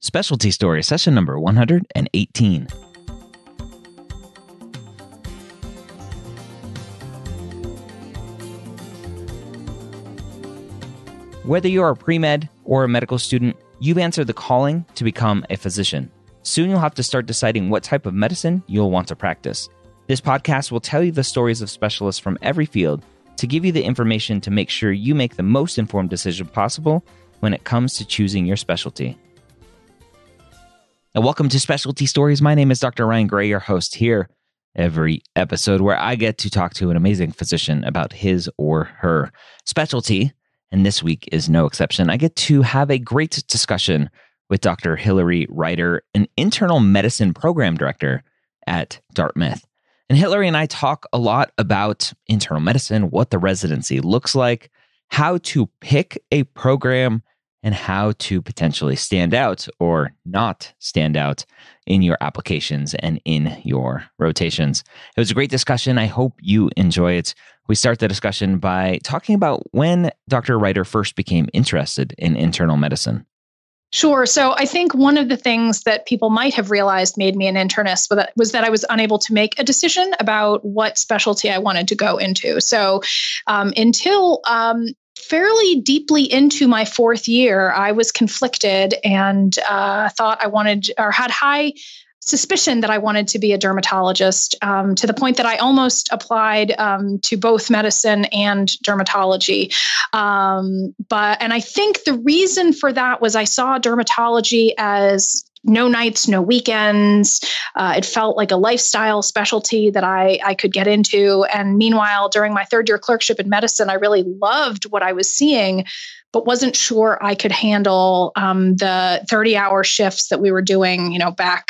Specialty Story, session number 118. Whether you're a pre-med or a medical student, you've answered the calling to become a physician. Soon you'll have to start deciding what type of medicine you'll want to practice. This podcast will tell you the stories of specialists from every field to give you the information to make sure you make the most informed decision possible when it comes to choosing your specialty. And welcome to Specialty Stories. My name is Dr. Ryan Gray, your host here every episode where I get to talk to an amazing physician about his or her specialty. And this week is no exception. I get to have a great discussion with Dr. Hilary Ryder, an internal medicine program director at Dartmouth. And Hilary and I talk a lot about internal medicine, what the residency looks like, how to pick a program, and how to potentially stand out or not stand out in your applications and in your rotations. It was a great discussion. I hope you enjoy it. We start the discussion by talking about when Dr. Ryder first became interested in internal medicine. Sure. So I think one of the things that people might have realized made me an internist was that I was unable to make a decision about what specialty I wanted to go into. So until fairly deeply into my fourth year, I was conflicted and thought I wanted or had high suspicion that I wanted to be a dermatologist, to the point that I almost applied to both medicine and dermatology. And I think the reason for that was I saw dermatology as no nights, no weekends. It felt like a lifestyle specialty that I could get into. And meanwhile, during my third year clerkship in medicine, I really loved what I was seeing, but wasn't sure I could handle the 30-hour shifts that we were doing, you know, back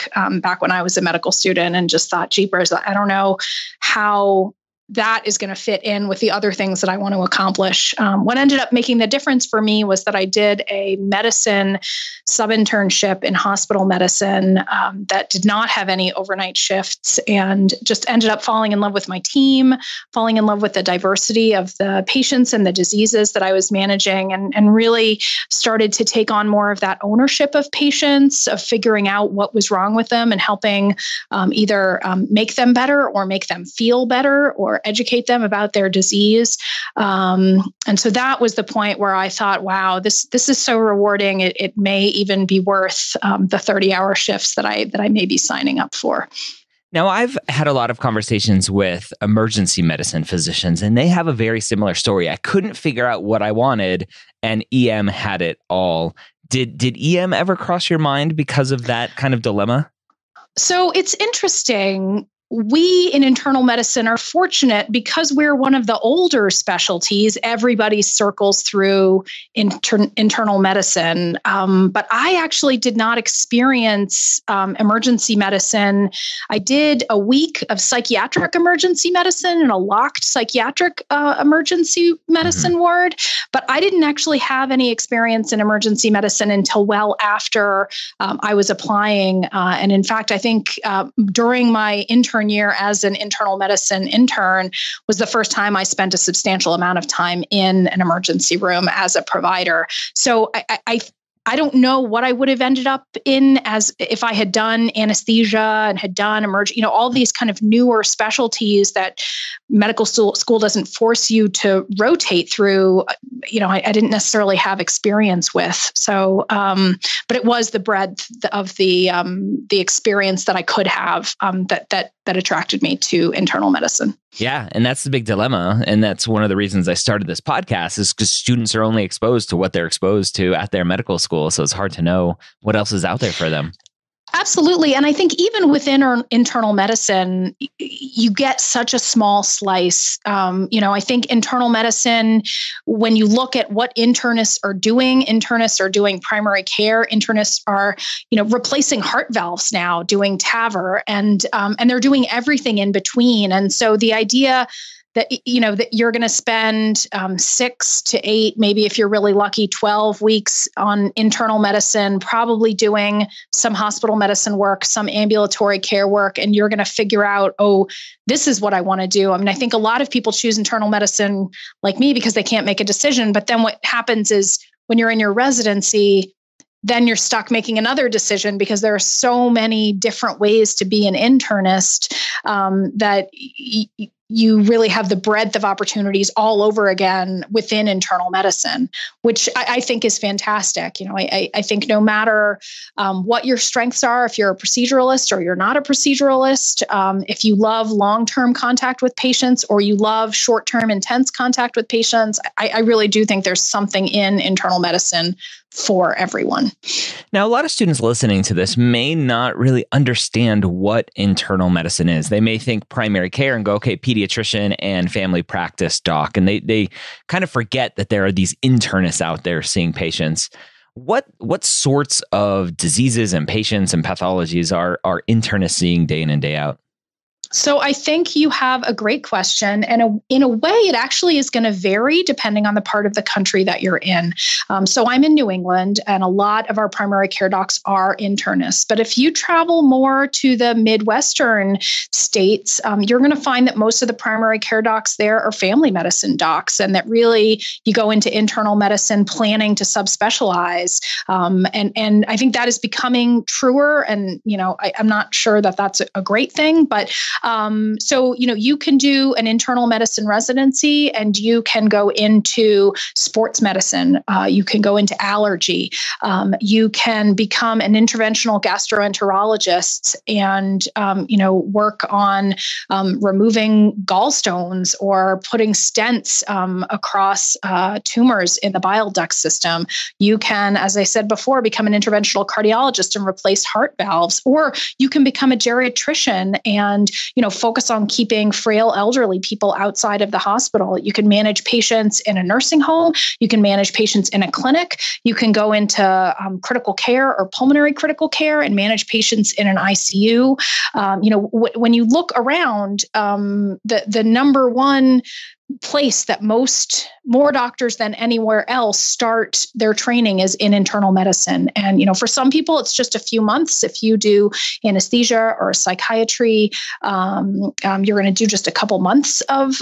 when I was a medical student, and just thought, jeepers, I don't know how that is going to fit in with the other things that I want to accomplish. What ended up making the difference for me was that I did a medicine sub-internship in hospital medicine that did not have any overnight shifts, and just ended up falling in love with my team, falling in love with the diversity of the patients and the diseases that I was managing, and really started to take on more of that ownership of patients, of figuring out what was wrong with them and helping either make them better or make them feel better or educate them about their disease. And so that was the point where I thought, wow, this is so rewarding. It may even be worth the 30-hour shifts that I may be signing up for. Now, I've had a lot of conversations with emergency medicine physicians, and they have a very similar story. I couldn't figure out what I wanted, and EM had it all. Did EM ever cross your mind because of that kind of dilemma? So it's interesting. We in internal medicine are fortunate because we're one of the older specialties. Everybody circles through internal medicine. But I actually did not experience emergency medicine. I did a week of psychiatric emergency medicine in a locked psychiatric emergency medicine ward. But I didn't actually have any experience in emergency medicine until well after I was applying. And in fact, I think during my intern year as an internal medicine intern was the first time I spent a substantial amount of time in an emergency room as a provider. So I don't know what I would have ended up in as if I had done anesthesia and had done all these kind of newer specialties that medical school doesn't force you to rotate through. You know, I didn't necessarily have experience with. So, but it was the breadth of the experience that I could have that attracted me to internal medicine. Yeah. And that's the big dilemma. And that's one of the reasons I started this podcast, is because students are only exposed to what they're exposed to at their medical school. So it's hard to know what else is out there for them. Absolutely. And I think even within our internal medicine, you get such a small slice. I think internal medicine, when you look at what internists are doing primary care. Internists are, replacing heart valves now, doing TAVR, and they're doing everything in between. And so the idea that you're going to spend 6 to 8, maybe if you're really lucky, 12 weeks on internal medicine, probably doing some hospital medicine work, some ambulatory care work, and you're going to figure out, oh, this is what I want to do. I mean, I think a lot of people choose internal medicine like me because they can't make a decision. But then what happens is when you're in your residency, then you're stuck making another decision because there are so many different ways to be an internist that you really have the breadth of opportunities all over again within internal medicine, which I think is fantastic. You know, I think no matter what your strengths are, if you're a proceduralist or you're not a proceduralist, if you love long-term contact with patients or you love short-term intense contact with patients, I really do think there's something in internal medicine for everyone. Now, a lot of students listening to this may not really understand what internal medicine is. They may think primary care and go, okay, pediatrician and family practice doc. And they kind of forget that there are these internists out there seeing patients. What sorts of diseases and patients and pathologies are internists seeing day in and day out? So I think you have a great question. And in a way, it actually is going to vary depending on the part of the country that you're in. So I'm in New England, and a lot of our primary care docs are internists. But if you travel more to the Midwestern states, you're going to find that most of the primary care docs there are family medicine docs, and that really you go into internal medicine planning to subspecialize. And I think that is becoming truer. And, you know, I'm not sure that that's a great thing, but so, you know, you can do an internal medicine residency and you can go into sports medicine. You can go into allergy. You can become an interventional gastroenterologist and, you know, work on removing gallstones or putting stents across tumors in the bile duct system. You can, as I said before, become an interventional cardiologist and replace heart valves, or you can become a geriatrician and, you know, focus on keeping frail elderly people outside of the hospital. You can manage patients in a nursing home. You can manage patients in a clinic. You can go into critical care or pulmonary critical care and manage patients in an ICU. You know, when you look around, the number one place that more doctors than anywhere else start their training is in internal medicine. And, you know, for some people, it's just a few months. If you do anesthesia or psychiatry, you're going to do just a couple months of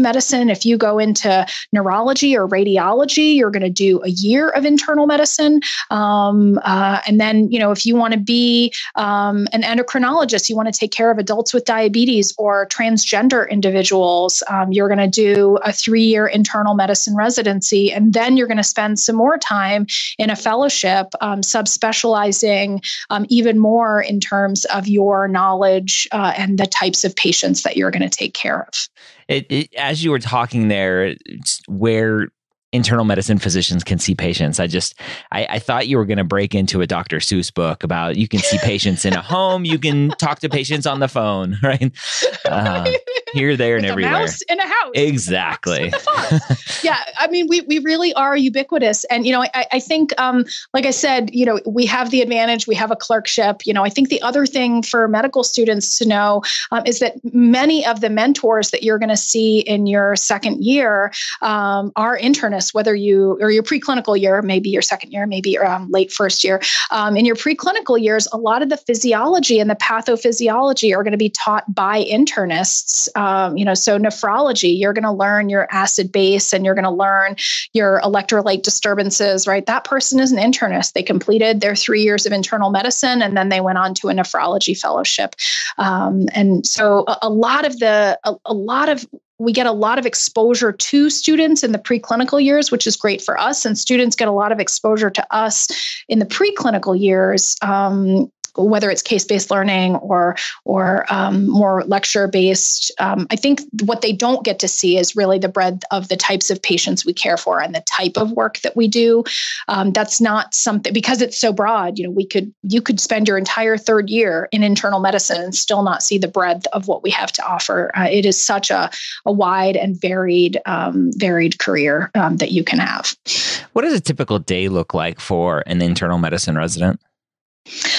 medicine. If you go into neurology or radiology, you're going to do a year of internal medicine. And then, you know, if you want to be an endocrinologist, you want to take care of adults with diabetes or transgender individuals, you're going to do a 3-year internal medicine residency, and then you're going to spend some more time in a fellowship, subspecializing even more in terms of your knowledge and the types of patients that you're going to take care of. As you were talking there, where internal medicine physicians can see patients. I thought you were going to break into a Dr. Seuss book about you can see patients in a home, you can talk to patients on the phone, right? Here, there, and everywhere. A mouse in a house. Exactly. Yeah. I mean, we really are ubiquitous. And, you know, I think, like I said, you know, we have the advantage, we have a clerkship. You know, I think the other thing for medical students to know is that many of the mentors that you're going to see in your second year are internists, whether you or your preclinical year, maybe your second year, maybe late first year. In your preclinical years, a lot of the physiology and the pathophysiology are going to be taught by internists. You know, so nephrology, you're going to learn your acid base and you're going to learn your electrolyte disturbances, right? That person is an internist. They completed their 3 years of internal medicine and then they went on to a nephrology fellowship. And so we get a lot of exposure to students in the preclinical years, which is great for us. And students get a lot of exposure to us in the preclinical years, whether it's case-based learning or more lecture-based. I think what they don't get to see is really the breadth of the types of patients we care for and the type of work that we do. That's not something, because it's so broad, you know, you could spend your entire third year in internal medicine and still not see the breadth of what we have to offer. It is such a wide and varied career that you can have. What does a typical day look like for an internal medicine resident?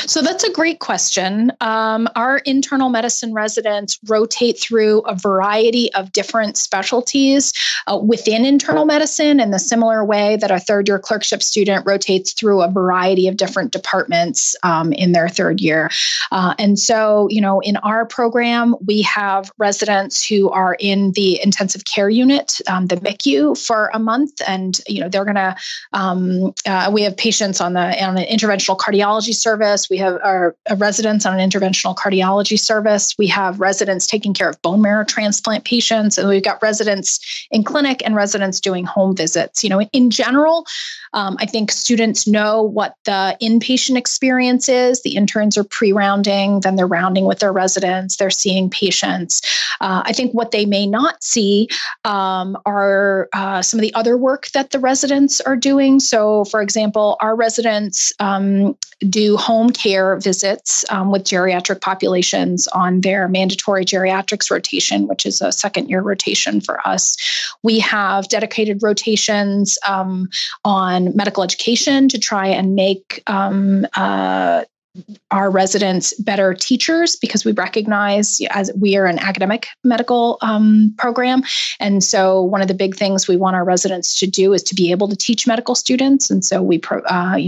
So that's a great question. Our internal medicine residents rotate through a variety of different specialties within internal medicine in the similar way that a third-year clerkship student rotates through a variety of different departments in their third year. And so, you know, in our program, we have residents who are in the intensive care unit, the MICU, for a month, and you know they're going to. We have patients on the interventional cardiology service. We have our residents on an interventional cardiology service. We have residents taking care of bone marrow transplant patients. And we've got residents in clinic and residents doing home visits. You know, in general, I think students know what the inpatient experience is. The interns are pre-rounding, then they're rounding with their residents, they're seeing patients. I think what they may not see are some of the other work that the residents are doing. So, for example, our residents do home care visits with geriatric populations on their mandatory geriatrics rotation, which is a second-year rotation for us. We have dedicated rotations on medical education to try and make our residents better teachers, because we recognize as we are an academic medical program. And so one of the big things we want our residents to do is to be able to teach medical students. And so we,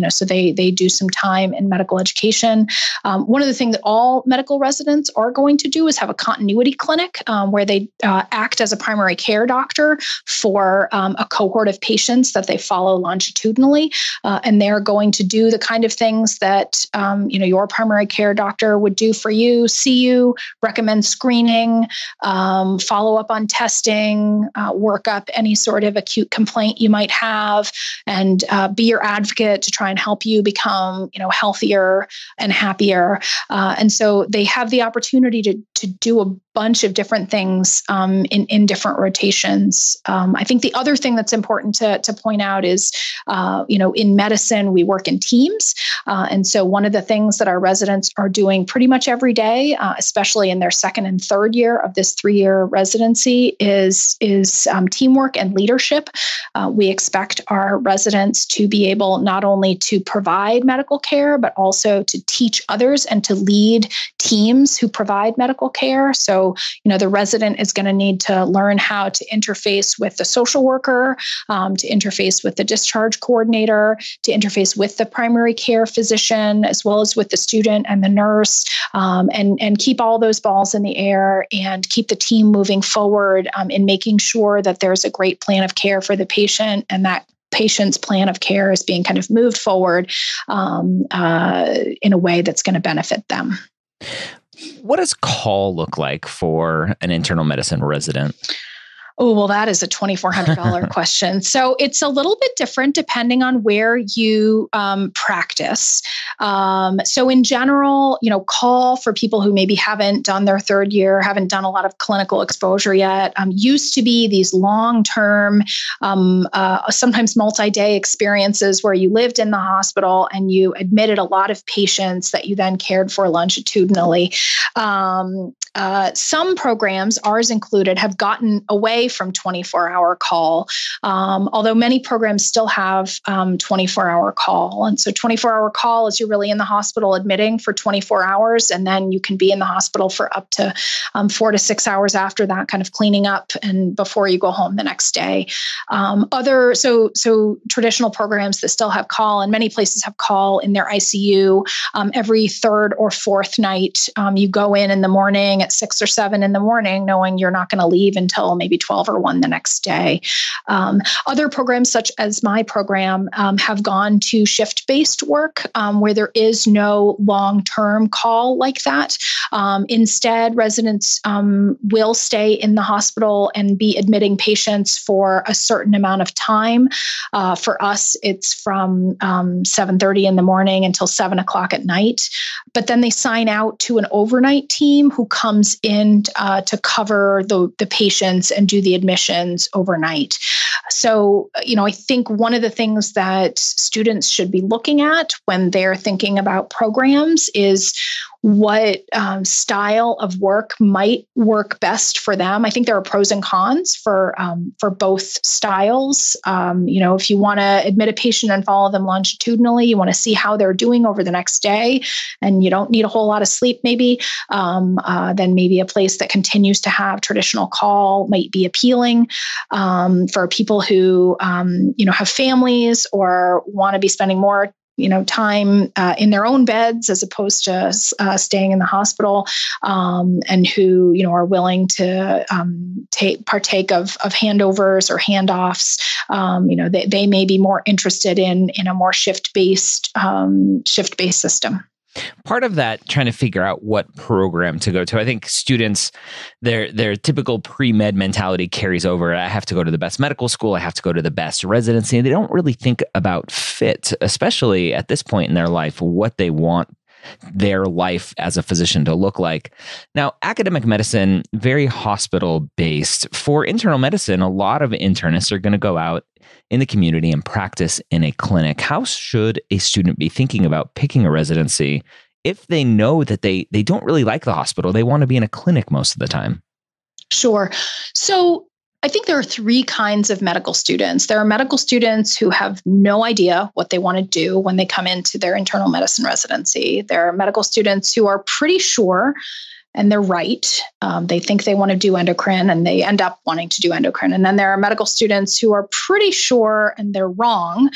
so they do some time in medical education. One of the things that all medical residents are going to do is have a continuity clinic where they act as a primary care doctor for a cohort of patients that they follow longitudinally. And they're going to do the kind of things that, your primary care doctor would do for you, see you, recommend screening, follow up on testing, work up any sort of acute complaint you might have, and be your advocate to try and help you become, healthier and happier. And so they have the opportunity to do a bunch of different things in different rotations. I think the other thing that's important to point out is, in medicine, we work in teams. And so one of the things that our residents are doing pretty much every day, especially in their second and third year of this three-year residency, is teamwork and leadership. We expect our residents to be able not only to provide medical care, but also to teach others and to lead teams who provide medical care. So, the resident is going to need to learn how to interface with the social worker, to interface with the discharge coordinator, to interface with the primary care physician, as well as with the student and the nurse, and keep all those balls in the air and keep the team moving forward in making sure that there's a great plan of care for the patient, and that patient's plan of care is being kind of moved forward in a way that's going to benefit them. What does call look like for an internal medicine resident? Oh, well, that is a $2,400 question. So it's a little bit different depending on where you practice. So in general, call for people who maybe haven't done their third year, haven't done a lot of clinical exposure yet, used to be these long-term, sometimes multi-day experiences where you lived in the hospital and you admitted a lot of patients that you then cared for longitudinally. Some programs, ours included, have gotten away from 24-hour call, although many programs still have 24-hour call. And so 24-hour call is you're really in the hospital admitting for 24 hours, and then you can be in the hospital for up to 4 to 6 hours after that, kind of cleaning up and before you go home the next day. So traditional programs that still have call, and many places have call in their ICU every third or fourth night. You go in the morning at 6 or 7 in the morning, knowing you're not going to leave until maybe 12 or 1 the next day. Other programs, such as my program, have gone to shift-based work where there is no long-term call like that. Instead, residents will stay in the hospital and be admitting patients for a certain amount of time. For us, it's from 7:30 in the morning until 7 o'clock at night. But then they sign out to an overnight team who comes in to cover the patients and do the admissions overnight. So, I think one of the things that students should be looking at when they're thinking about programs is what style of work might work best for them. I think there are pros and cons for both styles. If you want to admit a patient and follow them longitudinally, you want to see how they're doing over the next day, and you don't need a whole lot of sleep maybe, then maybe a place that continues to have traditional call might be appealing. For people who, have families or want to be spending more time in their own beds as opposed to staying in the hospital, and who are willing to partake of handovers or handoffs. They may be more interested in a more shift-based system. Part of that, trying to figure out what program to go to. I think students, their typical pre-med mentality carries over. I have to go to the best medical school. I have to go to the best residency. They don't really think about fit, especially at this point in their life, what they want their life as a physician to look like. Now, academic medicine, very hospital-based. For internal medicine, a lot of internists are going to go out in the community and practice in a clinic. How should a student be thinking about picking a residency if they know that they don't really like the hospital? They want to be in a clinic most of the time. Sure. So I think there are three kinds of medical students. There are medical students who have no idea what they want to do when they come into their internal medicine residency. There are medical students who are pretty sure, and they're right. They think they want to do endocrine, and they end up wanting to do endocrine. And then there are medical students who are pretty sure, and they're wrong.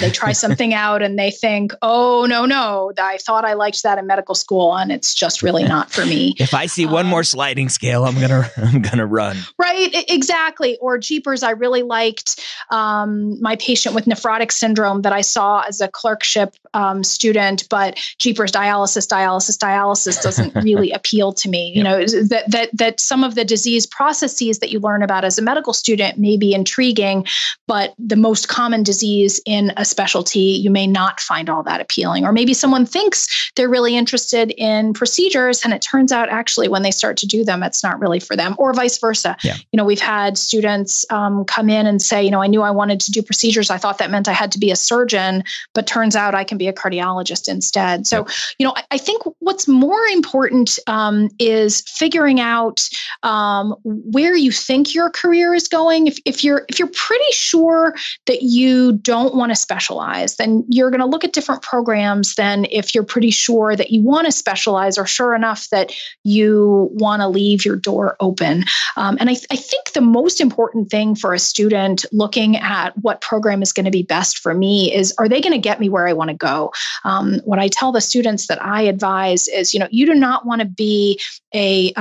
They try something out, and they think, oh, no, I thought I liked that in medical school, and it's just really not for me. If I see one more sliding scale, I'm gonna run. Right, exactly. Or jeepers, I really liked my patient with nephrotic syndrome that I saw as a clerkship student, but jeepers, dialysis doesn't really appeal to me. Yep. That some of the disease processes that you learn about as a medical student may be intriguing, but the most common disease in a specialty, you may not find all that appealing. Or maybe someone thinks they're really interested in procedures, and it turns out actually when they start to do them, it's not really for them, or vice versa. Yeah. We've had students come in and say, I knew I wanted to do procedures. I thought that meant I had to be a surgeon, but turns out I can be a cardiologist instead. So, I think what's more important is figuring out where you think your career is going. If you're pretty sure that you don't want to specialize, then you're going to look at different programs than if you're pretty sure that you want to specialize, or sure enough that you want to leave your door open. And I think the most important thing for a student looking at what program is going to be best for me is, are they going to get me where I want to go? What I tell the students that I advise is, you do not want to be a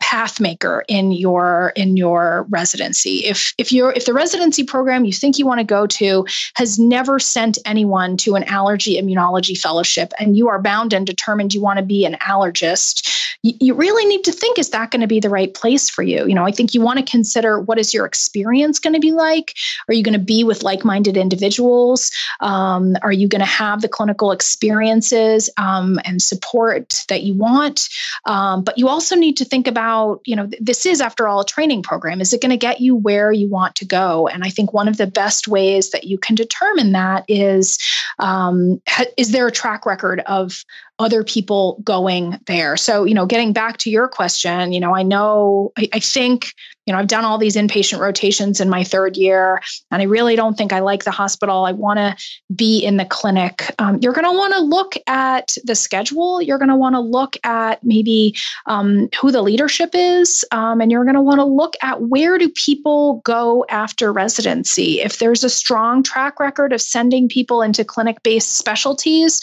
path maker in your residency. If the residency program you think you want to go to has never sent anyone to an allergy immunology fellowship, and you are bound and determined you want to be an allergist, you really need to think, is that going to be the right place for you? I think you want to consider, what is your experience going to be like? Are you going to be with like-minded individuals? Are you going to have the clinical experiences and support that you want? But you also need to think about, this is, after all, a training program. Is it going to get you where you want to go? And I think one of the best ways that you can determine that is there a track record of other people going there? So, getting back to your question, I think I've done all these inpatient rotations in my third year, and I really don't think I like the hospital. I want to be in the clinic. You're going to want to look at the schedule. You're going to want to look at maybe who the leadership is, and you're going to want to look at, where do people go after residency? If there's a strong track record of sending people into clinic-based specialties,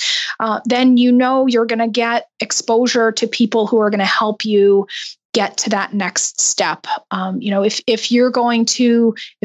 then you're going to get exposure to people who are going to help you get to that next step. If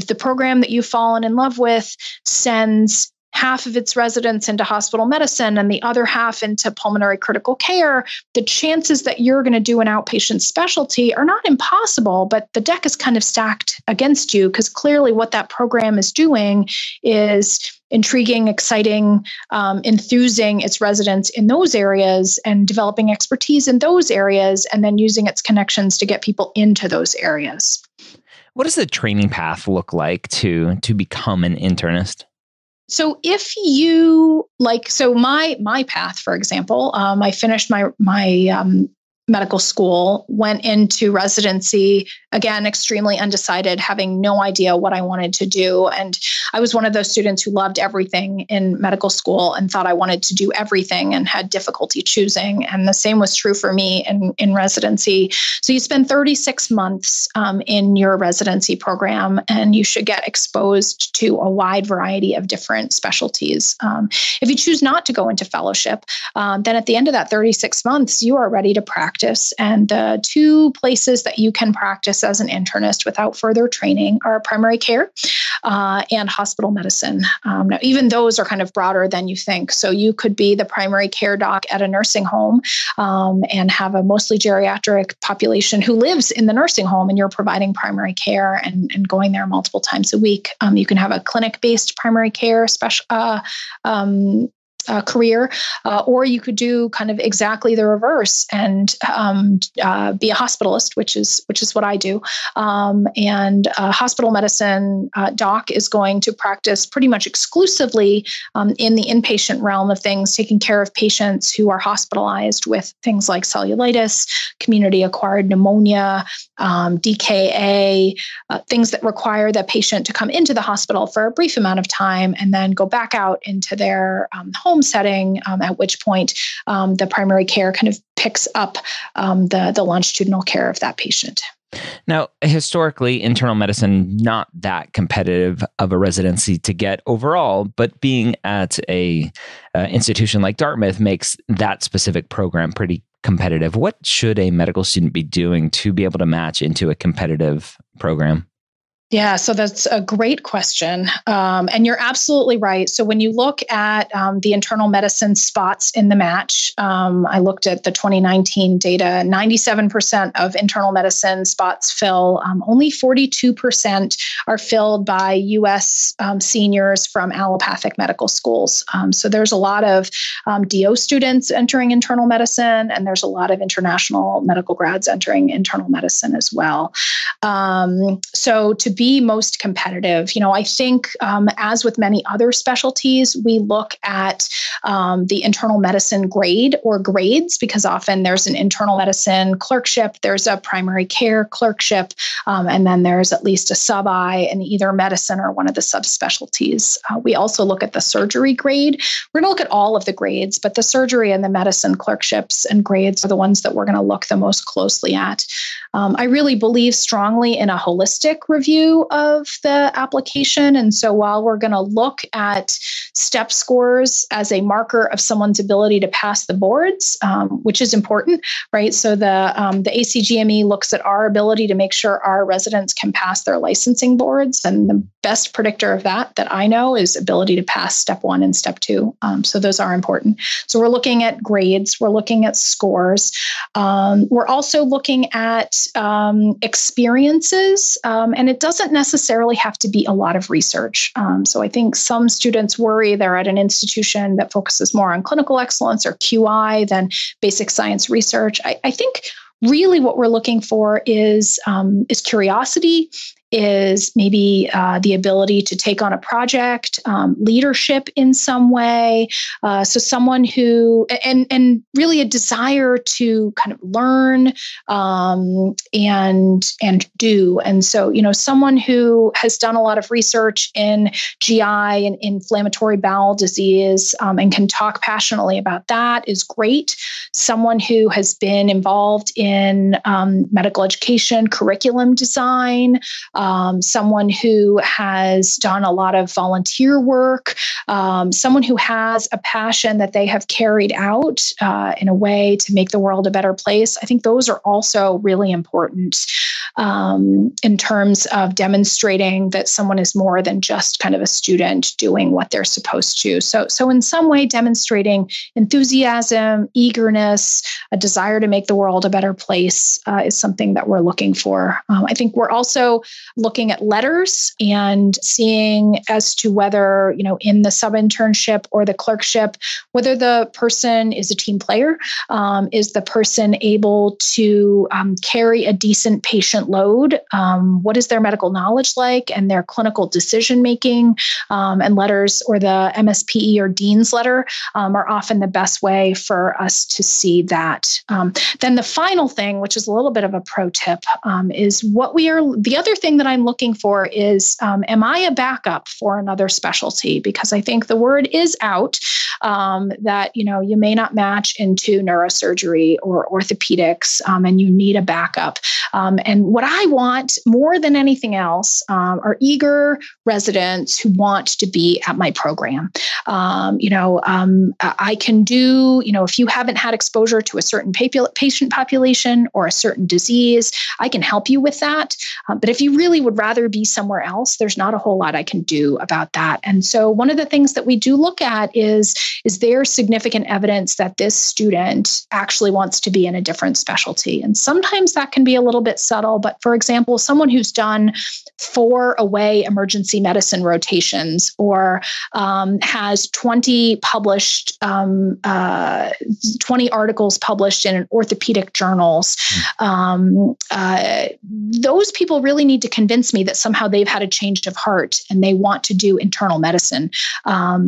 the program that you've fallen in love with sends half of its residents into hospital medicine and the other half into pulmonary critical care, the chances that you're going to do an outpatient specialty are not impossible, but the deck is kind of stacked against you, because clearly what that program is doing is intriguing, exciting, enthusing its residents in those areas and developing expertise in those areas, and then using its connections to get people into those areas. What does the training path look like to become an internist? So if you like, so my path, for example, I finished my medical school, went into residency, again, extremely undecided, having no idea what I wanted to do. And I was one of those students who loved everything in medical school and thought I wanted to do everything and had difficulty choosing. And the same was true for me in residency. So you spend 36 months in your residency program, and you should get exposed to a wide variety of different specialties. If you choose not to go into fellowship, then at the end of that 36 months, you are ready to practice. And the two places that you can practice as an internist without further training are primary care and hospital medicine. Now, even those are kind of broader than you think. So you could be the primary care doc at a nursing home and have a mostly geriatric population who lives in the nursing home, and you're providing primary care and going there multiple times a week. You can have a clinic-based primary care career, or you could do kind of exactly the reverse and be a hospitalist, which is what I do. And hospital medicine doc is going to practice pretty much exclusively in the inpatient realm of things, taking care of patients who are hospitalized with things like cellulitis, community-acquired pneumonia, DKA, things that require the patient to come into the hospital for a brief amount of time and then go back out into their home setting, at which point the primary care kind of picks up the longitudinal care of that patient. Now, historically, internal medicine, not that competitive of a residency to get overall, but being at a institution like Dartmouth makes that specific program pretty competitive. What should a medical student be doing to be able to match into a competitive program? Yeah, so that's a great question. And you're absolutely right. So when you look at the internal medicine spots in the match, I looked at the 2019 data, 97% of internal medicine spots fill. Only 42% are filled by U.S. Seniors from allopathic medical schools. So there's a lot of DO students entering internal medicine, and there's a lot of international medical grads entering internal medicine as well. So to be most competitive, you know, I think as with many other specialties, we look at the internal medicine grade or grades, because often there's an internal medicine clerkship, there's a primary care clerkship, and then there's at least a sub-I in either medicine or one of the subspecialties. We also look at the surgery grade. We're going to look at all of the grades, but the surgery and the medicine clerkships and grades are the ones that we're going to look the most closely at. I really believe strongly in a holistic review of the application. And so while we're going to look at step scores as a marker of someone's ability to pass the boards, which is important, right? So the ACGME looks at our ability to make sure our residents can pass their licensing boards. And the best predictor of that I know is ability to pass step one and step two. So those are important. So we're looking at grades, we're looking at scores. We're also looking at experiences, and it doesn't necessarily have to be a lot of research. So I think some students worry they're at an institution that focuses more on clinical excellence or QI than basic science research. I think really what we're looking for is curiosity, is maybe the ability to take on a project, leadership in some way. So someone who, and really a desire to kind of learn and do. And so, you know, someone who has done a lot of research in GI and inflammatory bowel disease and can talk passionately about that is great. Someone who has been involved in medical education, curriculum design, someone who has done a lot of volunteer work, someone who has a passion that they have carried out in a way to make the world a better place. I think those are also really important in terms of demonstrating that someone is more than just kind of a student doing what they're supposed to. So in some way, demonstrating enthusiasm, eagerness, a desire to make the world a better place is something that we're looking for. I think we're also looking at letters and seeing as to whether, you know, in the sub-internship or the clerkship, whether the person is a team player, is the person able to carry a decent patient load, what is their medical knowledge like and their clinical decision-making, and letters or the MSPE or Dean's letter are often the best way for us to see that. Then the final thing, which is a little bit of a pro tip, is what we are, the other thing that I'm looking for is, am I a backup for another specialty? Because I think the word is out that, you know, you may not match into neurosurgery or orthopedics, and you need a backup. And what I want more than anything else are eager residents who want to be at my program. I can do, you know, if you haven't had exposure to a certain patient population or a certain disease, I can help you with that. But if you really would rather be somewhere else, there's not a whole lot I can do about that. And so one of the things that we do look at is there significant evidence that this student actually wants to be in a different specialty? And sometimes that can be a little bit subtle, but for example, someone who's done 4 away emergency medicine rotations or has 20 articles published in orthopedic journals, those people really need to convince me that somehow they've had a change of heart and they want to do internal medicine,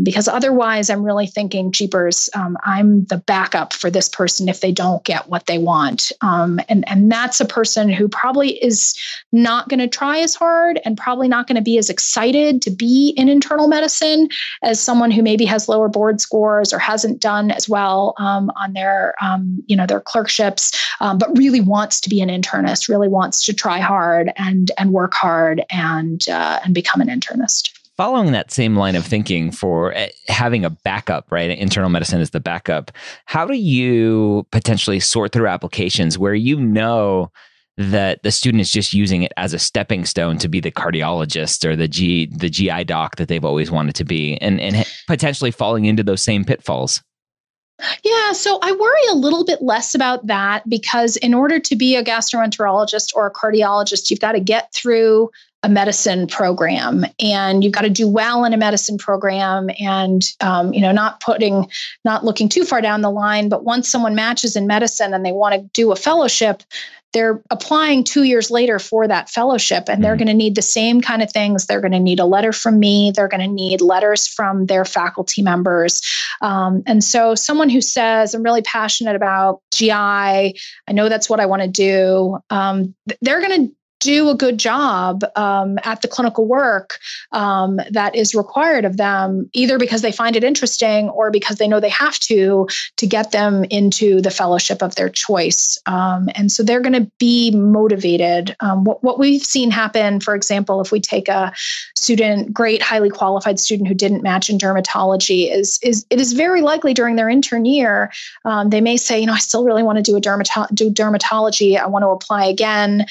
because otherwise I'm really thinking, jeepers, I'm the backup for this person if they don't get what they want. And that's a person who probably is not going to try as hard and probably not going to be as excited to be in internal medicine as someone who maybe has lower board scores or hasn't done as well on their clerkships, but really wants to be an internist, really wants to try hard and work hard and become an internist. Following that same line of thinking for having a backup, right? Internal medicine is the backup. How do you potentially sort through applications where you know that the student is just using it as a stepping stone to be the cardiologist or the GI doc that they've always wanted to be and potentially falling into those same pitfalls? Yeah, so I worry a little bit less about that because in order to be a gastroenterologist or a cardiologist, you've got to get through a medicine program and you've got to do well in a medicine program and, not looking too far down the line, but once someone matches in medicine and they want to do a fellowship, they're applying 2 years later for that fellowship and they're going to need the same kind of things. They're going to need a letter from me. They're going to need letters from their faculty members. And so someone who says, I'm really passionate about GI, I know that's what I want to do. They're going to do a good job at the clinical work that is required of them, either because they find it interesting or because they know they have to get them into the fellowship of their choice. And so they're going to be motivated. What we've seen happen, for example, if we take a student, great, highly qualified student who didn't match in dermatology, is it is very likely during their intern year, they may say, you know, I still really want to do dermatology. I want to apply again.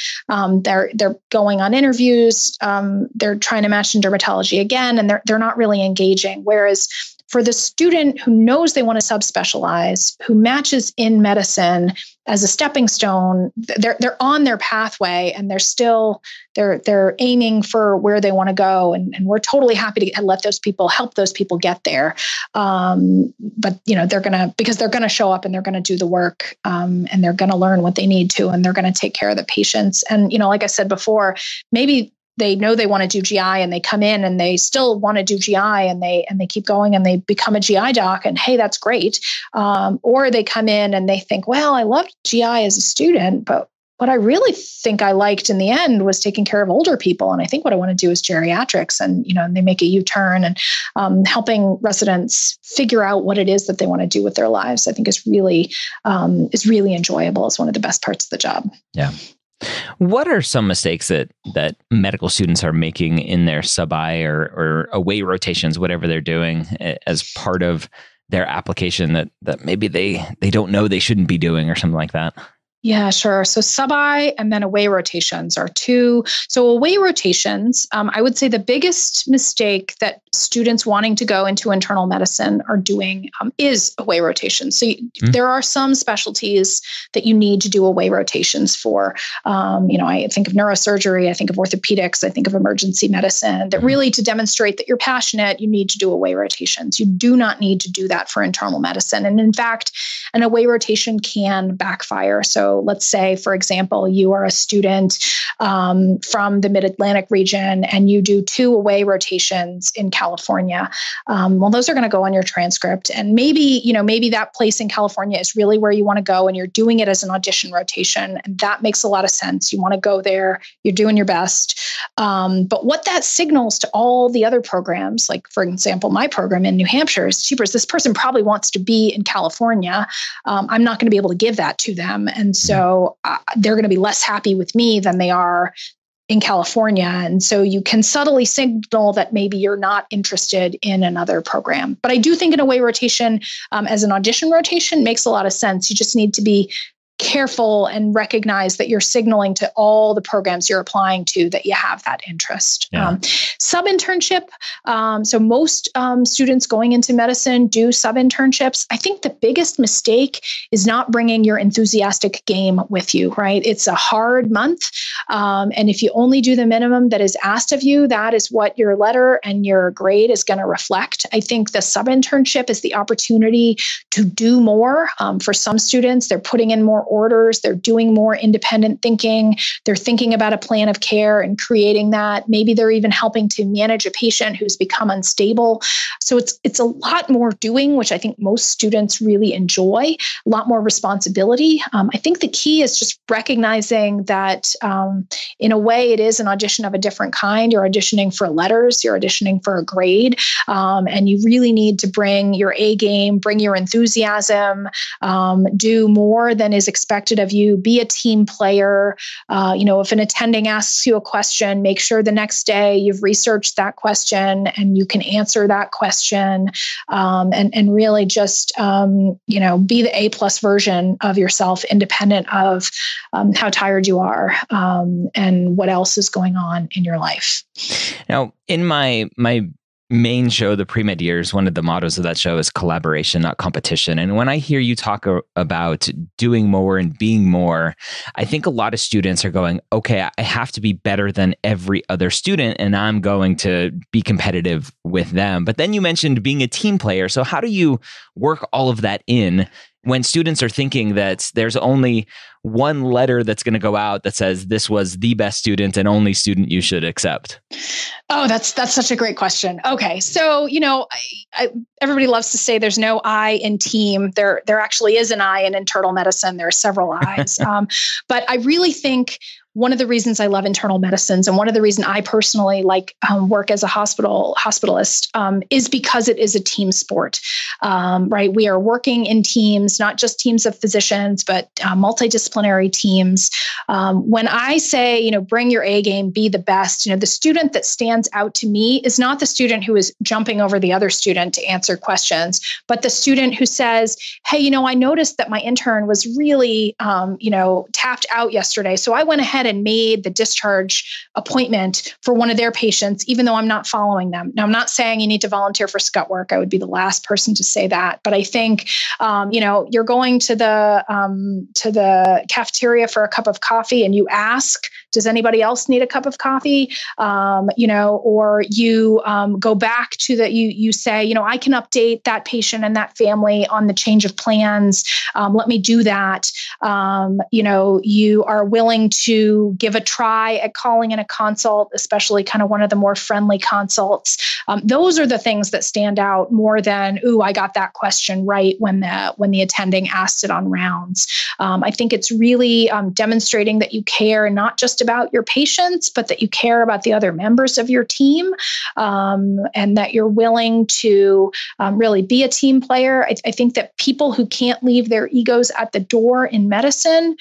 They're going on interviews, they're trying to match in dermatology again, and they're not really engaging. Whereas for the student who knows they want to subspecialize, who matches in medicine as a stepping stone, they're on their pathway and they're aiming for where they want to go. And we're totally happy to let those people help those people get there. But you know, they're going to show up and they're going to do the work and they're going to learn what they need to, and they're going to take care of the patients. And, you know, like I said before, maybe they know they want to do GI and they come in and they still want to do GI and they keep going and they become a GI doc and hey, that's great. Or they come in and they think, well, I loved GI as a student, but what I really think I liked in the end was taking care of older people. And I think what I want to do is geriatrics. And, you know, and they make a U-turn and helping residents figure out what it is that they want to do with their lives, I think is really enjoyable. It's one of the best parts of the job. Yeah. What are some mistakes that medical students are making in their sub-I or away rotations, whatever they're doing as part of their application that maybe they don't know they shouldn't be doing or something like that? Yeah, sure. So sub-I and then away rotations are two. So away rotations, I would say the biggest mistake that students wanting to go into internal medicine are doing is away rotations. So there are some specialties that you need to do away rotations for. I think of neurosurgery, I think of orthopedics, I think of emergency medicine, that really to demonstrate that you're passionate, you need to do away rotations. You do not need to do that for internal medicine. And in fact, an away rotation can backfire. So let's say, for example, you are a student from the Mid-Atlantic region and you do 2 away rotations in California. Well, those are going to go on your transcript. And maybe that place in California is really where you want to go and you're doing it as an audition rotation. And that makes a lot of sense. You want to go there. You're doing your best. But what that signals to all the other programs, like, for example, my program in New Hampshire is cheaper. This person probably wants to be in California. I'm not going to be able to give that to them. And so they're going to be less happy with me than they are in California. And so you can subtly signal that maybe you're not interested in another program. But I do think an away rotation as an audition rotation makes a lot of sense. You just need to be careful and recognize that you're signaling to all the programs you're applying to that you have that interest. Yeah. Sub-internship. So most students going into medicine do sub-internships. I think the biggest mistake is not bringing your enthusiastic game with you, right? It's a hard month. And if you only do the minimum that is asked of you, that is what your letter and your grade is going to reflect. I think the sub-internship is the opportunity to do more. For some students, they're putting in more orders, they're doing more independent thinking, they're thinking about a plan of care and creating that. Maybe they're even helping to manage a patient who's become unstable. So it's a lot more doing, which I think most students really enjoy, a lot more responsibility. I think the key is just recognizing that in a way it is an audition of a different kind. You're auditioning for letters, you're auditioning for a grade, and you really need to bring your A game, bring your enthusiasm, do more than is expected of you, be a team player. If an attending asks you a question, make sure the next day you've researched that question and you can answer that question, and really just, be the A+ version of yourself, independent of how tired you are and what else is going on in your life. Now, in my main show, The Pre-Med Years, one of the mottos of that show is collaboration, not competition. And when I hear you talk about doing more and being more, I think a lot of students are going, okay, I have to be better than every other student and I'm going to be competitive with them. But then you mentioned being a team player. So how do you work all of that in when students are thinking that there's only one letter that's going to go out that says this was the best student and only student you should accept? Oh, that's such a great question. Okay. So, everybody loves to say there's no I in team. There actually is an I in internal medicine. There are several I's. But I really think one of the reasons I love internal medicines and one of the reasons I personally like work as a hospitalist is because it is a team sport, right? We are working in teams, not just teams of physicians, but multidisciplinary teams. When I say, bring your A game, be the best, the student that stands out to me is not the student who is jumping over the other student to answer questions, but the student who says, hey, I noticed that my intern was really, tapped out yesterday. So I went ahead and made the discharge appointment for one of their patients, even though I'm not following them. Now, I'm not saying you need to volunteer for scut work. I would be the last person to say that. But I think, you're going to the cafeteria for a cup of coffee and you ask, does anybody else need a cup of coffee? Or you go back to you say, I can update that patient and that family on the change of plans. Let me do that. You are willing to give a try at calling in a consult, especially kind of one of the more friendly consults. Those are the things that stand out more than, ooh, I got that question right when the attending asked it on rounds. I think it's really demonstrating that you care, not just about your patients, but that you care about the other members of your team, and that you're willing to really be a team player. I think that people who can't leave their egos at the door in medicine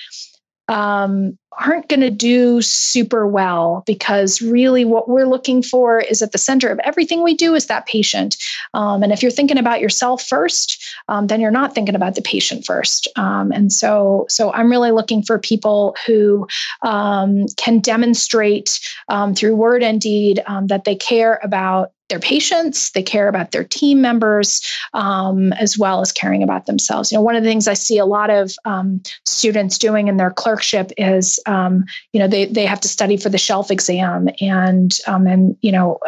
aren't going to do super well, because really what we're looking for is at the center of everything we do is that patient. And if you're thinking about yourself first, then you're not thinking about the patient first. And so I'm really looking for people who can demonstrate through word and deed that they care about their patients, they care about their team members, as well as caring about themselves. You know, one of the things I see a lot of students doing in their clerkship is, you know, they have to study for the shelf exam, and you know,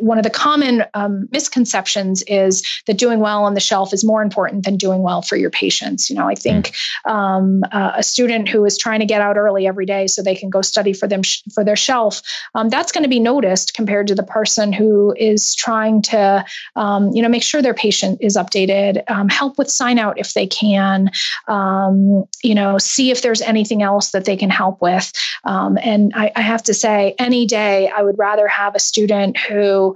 one of the common misconceptions is that doing well on the shelf is more important than doing well for your patients. You know, I think a student who is trying to get out early every day so they can go study for them for their shelf, that's going to be noticed compared to the person who is trying to, you know, make sure their patient is updated, help with sign out if they can, you know, see if there's anything else that they can help with. And I have to say, any day I would rather have a student who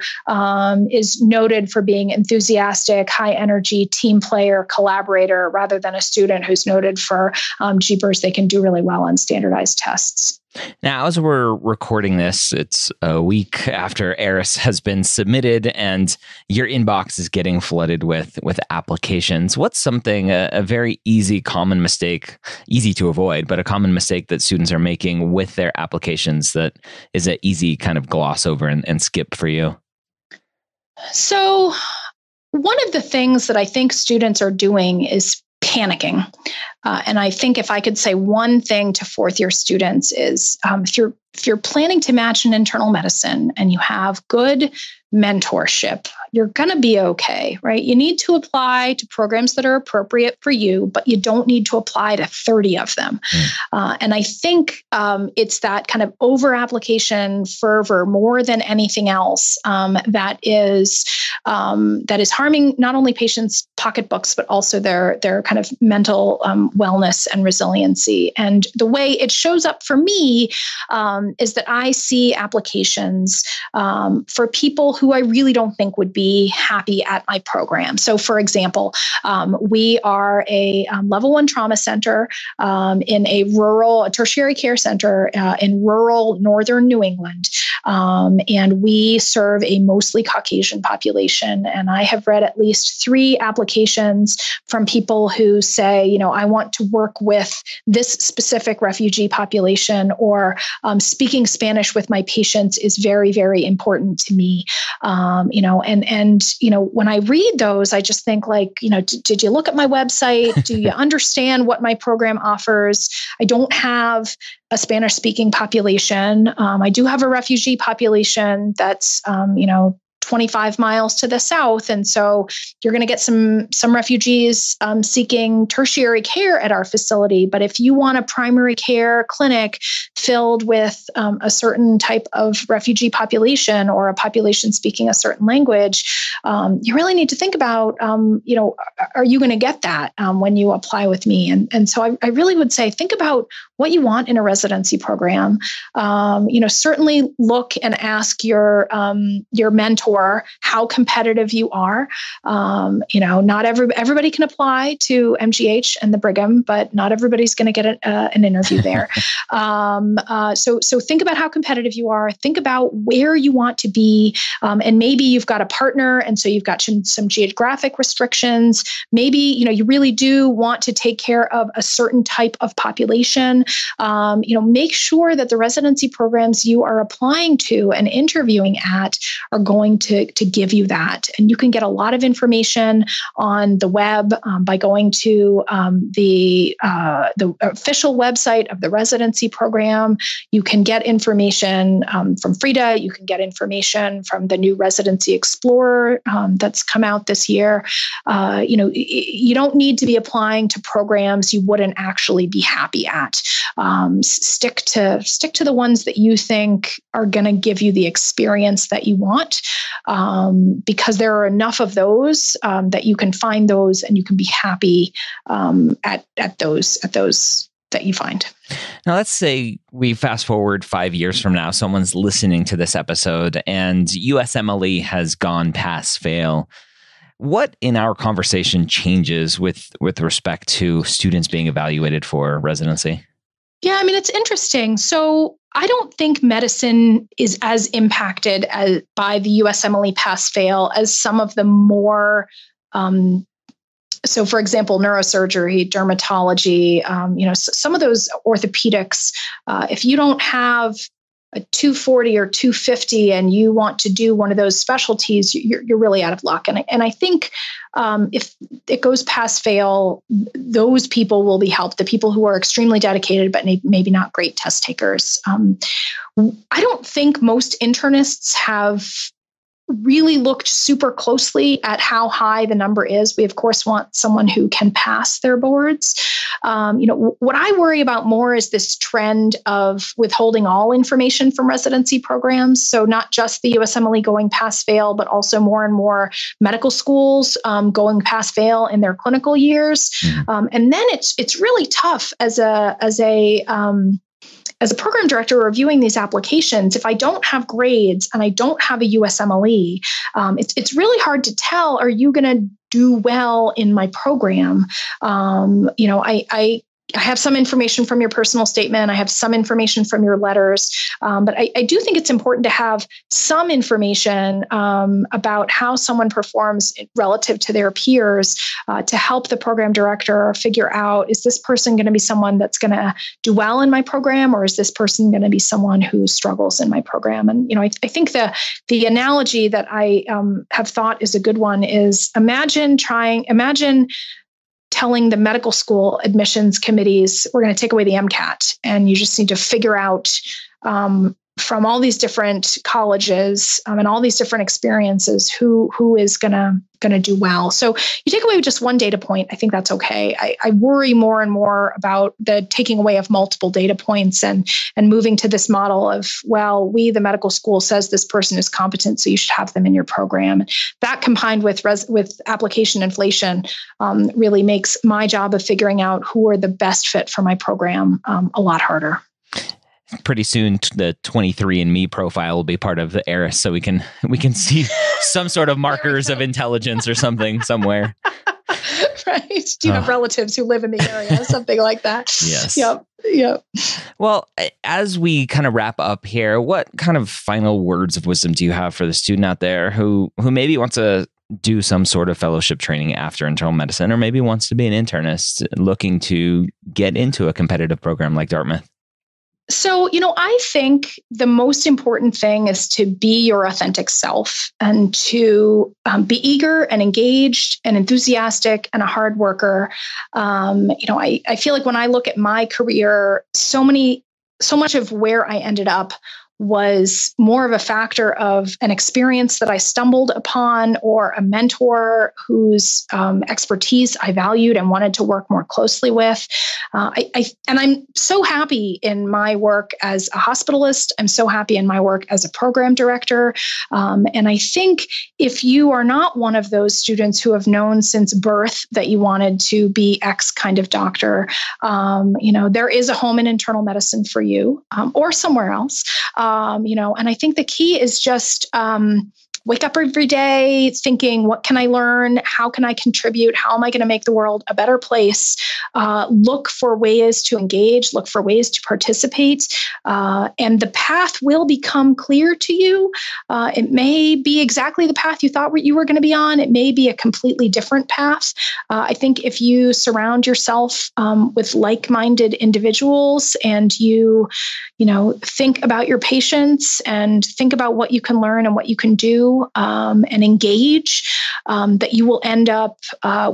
is noted for being enthusiastic, high energy, team player, collaborator, rather than a student who's noted for jeepers, they can do really well on standardized tests. Now, as we're recording this, it's a week after ERAS has been submitted and your inbox is getting flooded with applications. What's something, a very easy, common mistake, easy to avoid, but a common mistake that students are making with their applications that is an easy kind of gloss over and skip for you? So one of the things that I think students are doing is panicking. And I think if I could say one thing to fourth-year students is if you're planning to match in internal medicine and you have good mentorship, you're going to be okay, right? You need to apply to programs that are appropriate for you, but you don't need to apply to 30 of them. And I think it's that kind of over-application fervor more than anything else that is harming not only patients' pocketbooks, but also their kind of mental wellness and resiliency. And the way it shows up for me is that I see applications for people who I really don't think would be happy at my program. So, for example, we are a level one trauma center in a tertiary care center in rural northern New England. And we serve a mostly Caucasian population. And I have read at least 3 applications from people who say, you know, I want to work with this specific refugee population, or speaking Spanish with my patients is very, very important to me. You know, and you know, when I read those, I just think like, you know, did you look at my website? Do you understand what my program offers? I don't have a Spanish-speaking population. I do have a refugee population that's, you know, 25 miles to the south. And so you're going to get some refugees seeking tertiary care at our facility. But if you want a primary care clinic filled with a certain type of refugee population or a population speaking a certain language, you really need to think about, you know, are you going to get that when you apply with me? And so I really would say, think about what you want in a residency program. You know, certainly look and ask your mentor how competitive you are. You know, not everybody can apply to MGH and the Brigham, but not everybody's going to get an interview there. So think about how competitive you are. Think about where you want to be. And maybe you've got a partner, and so you've got some geographic restrictions. Maybe, you know, you really do want to take care of a certain type of population. You know, make sure that the residency programs you are applying to and interviewing at are going to give you that. And you can get a lot of information on the web by going to the official website of the residency program. You can get information from Frida. You can get information from the new Residency Explorer that's come out this year. You know, you don't need to be applying to programs you wouldn't actually be happy at. Stick to the ones that you think are going to give you the experience that you want. Because there are enough of those that you can find those, and you can be happy at those that you find. Now, let's say we fast forward 5 years from now. Someone's listening to this episode, and USMLE has gone pass fail. What in our conversation changes with respect to students being evaluated for residency? Yeah, I mean, it's interesting. So I don't think medicine is as impacted by the USMLE pass-fail as some of the more, so for example, neurosurgery, dermatology, you know, some of those orthopedics, if you don't have a 240 or 250 and you want to do one of those specialties, you're really out of luck. And I think if it goes pass fail, those people will be helped. The people who are extremely dedicated, but maybe not great test takers. I don't think most internists have really looked super closely at how high the number is. We, of course, want someone who can pass their boards. What I worry about more is this trend of withholding all information from residency programs. So not just the USMLE going pass-fail, but also more and more medical schools going pass-fail in their clinical years. And then it's really tough as a program director reviewing these applications. If I don't have grades and I don't have a USMLE, it's really hard to tell, are you going to do well in my program? I have some information from your personal statement. I have some information from your letters. But I do think it's important to have some information about how someone performs relative to their peers to help the program director figure out, is this person going to be someone that's going to do well in my program, or is this person going to be someone who struggles in my program? And, I think the analogy that I have thought is a good one is imagine telling the medical school admissions committees, we're going to take away the MCAT, and you just need to figure out from all these different colleges and all these different experiences who is going to do well. So you take away just one data point, I think that's okay. I worry more and more about the taking away of multiple data points and moving to this model of, well, the medical school says this person is competent, so you should have them in your program. That combined with application inflation really makes my job of figuring out who are the best fit for my program a lot harder. Pretty soon, the 23andMe profile will be part of the ERAS, so we can see some sort of markers of intelligence or something somewhere. Right? Do you have relatives who live in the area? Something like that. Yes. Yep. Well, as we kind of wrap up here, what kind of final words of wisdom do you have for the student out there who maybe wants to do some sort of fellowship training after internal medicine, or maybe wants to be an internist looking to get into a competitive program like Dartmouth? So, I think the most important thing is to be your authentic self and to be eager and engaged and enthusiastic and a hard worker. I feel like when I look at my career, so much of where I ended up was more of a factor of an experience that I stumbled upon or a mentor whose expertise I valued and wanted to work more closely with. I'm so happy in my work as a hospitalist. I'm so happy in my work as a program director. And I think if you are not one of those students who have known since birth that you wanted to be X kind of doctor, there is a home in internal medicine for you or somewhere else. And I think the key is just wake up every day thinking, what can I learn? How can I contribute? How am I going to make the world a better place? Look for ways to engage, look for ways to participate, and the path will become clear to you. It may be exactly the path you thought you were going to be on. It may be a completely different path. I think if you surround yourself with like-minded individuals and you think about your patients and think about what you can learn and what you can do, and engage, that you will end up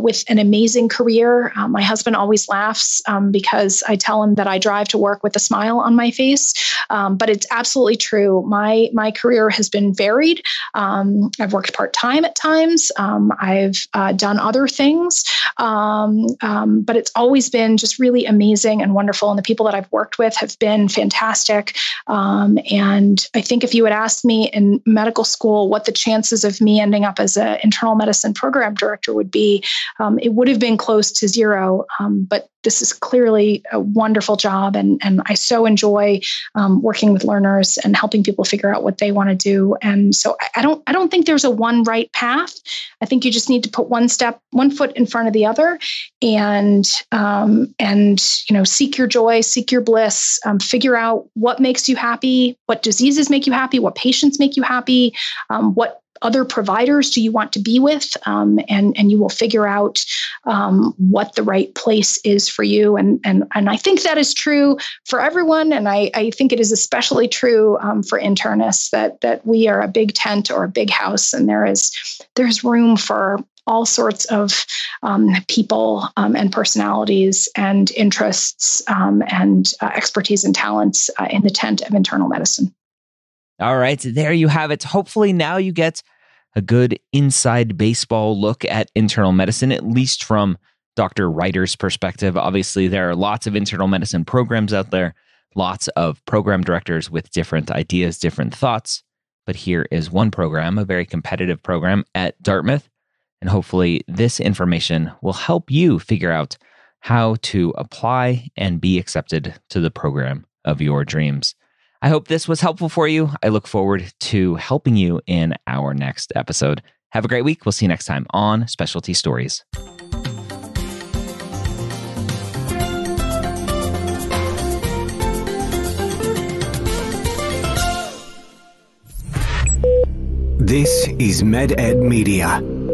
with an amazing career. My husband always laughs because I tell him that I drive to work with a smile on my face, but it's absolutely true. My career has been varied. I've worked part-time at times. I've done other things, but it's always been just really amazing and wonderful. And the people that I've worked with have been fantastic. And I think if you had asked me in medical school what the chances of me ending up as an internal medicine program director would be, it would have been close to zero. But this is clearly a wonderful job. And I so enjoy working with learners and helping people figure out what they want to do. And so I don't think there's a one right path. I think you just need to put one foot in front of the other and seek your joy, seek your bliss, figure out what makes you happy, what diseases make you happy, what patients make you happy, what other providers do you want to be with? And you will figure out what the right place is for you. And I think that is true for everyone. And I think it is especially true for internists that we are a big tent or a big house, and there's room for all sorts of people and personalities and interests and expertise and talents in the tent of internal medicine. All right, there you have it. Hopefully now you get a good inside baseball look at internal medicine, at least from Dr. Ryder's perspective. Obviously, there are lots of internal medicine programs out there, lots of program directors with different ideas, different thoughts. But here is one program, a very competitive program at Dartmouth. And hopefully this information will help you figure out how to apply and be accepted to the program of your dreams. I hope this was helpful for you. I look forward to helping you in our next episode. Have a great week. We'll see you next time on Specialty Stories. This is MedEd Media.